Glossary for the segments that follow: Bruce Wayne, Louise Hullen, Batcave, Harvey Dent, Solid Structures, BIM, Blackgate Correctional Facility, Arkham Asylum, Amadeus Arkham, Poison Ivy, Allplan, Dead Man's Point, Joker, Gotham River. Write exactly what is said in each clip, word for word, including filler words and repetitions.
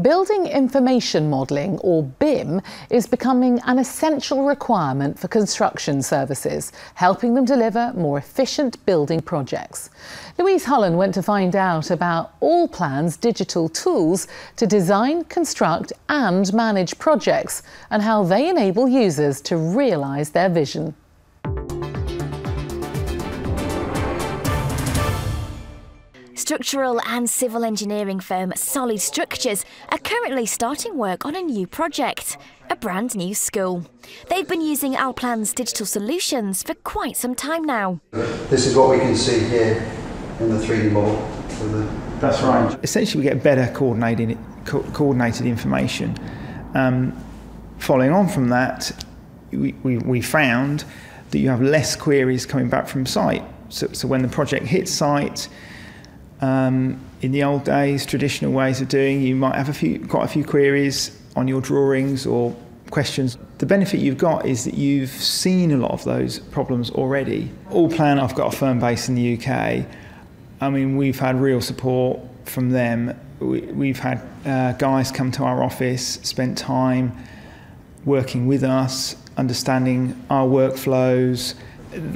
Building Information Modelling, or B I M, is becoming an essential requirement for construction services, helping them deliver more efficient building projects. Louise Hullen went to find out about Allplan's digital tools to design, construct and manage projects, and how they enable users to realise their vision. Structural and civil engineering firm Solid Structures are currently starting work on a new project, a brand new school. They've been using Allplan's digital solutions for quite some time now. This is what we can see here in the three D model. That's right. Essentially we get better coordinated, co coordinated information. Um, following on from that, we, we, we found that you have less queries coming back from site. So, so when the project hits site, Um, in the old days, traditional ways of doing, you might have a few, quite a few queries on your drawings or questions. The benefit you've got is that you've seen a lot of those problems already. Allplan, I've got a firm base in the U K. I mean, we've had real support from them. We, we've had uh, guys come to our office, spent time working with us, understanding our workflows.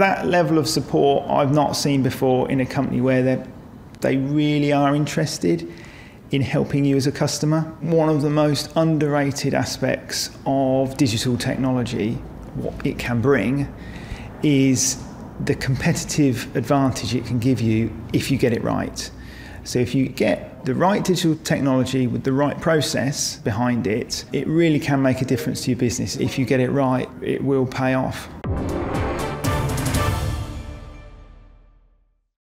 That level of support I've not seen before in a company where they're They really are interested in helping you as a customer. One of the most underrated aspects of digital technology, what it can bring, is the competitive advantage it can give you if you get it right. So if you get the right digital technology with the right process behind it, it really can make a difference to your business. If you get it right, it will pay off.